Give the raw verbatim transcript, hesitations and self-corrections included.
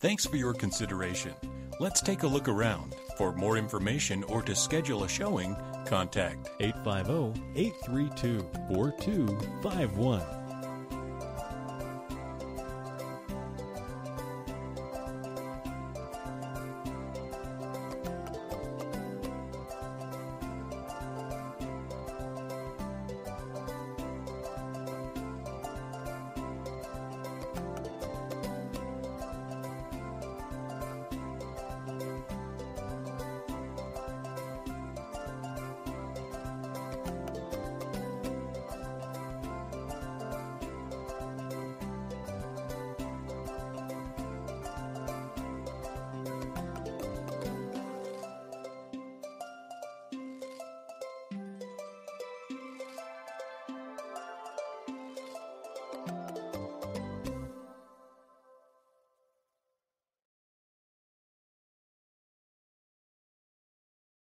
Thanks for your consideration. Let's take a look around. For more information or to schedule a showing, contact eight five zero, eight three two, four two five one.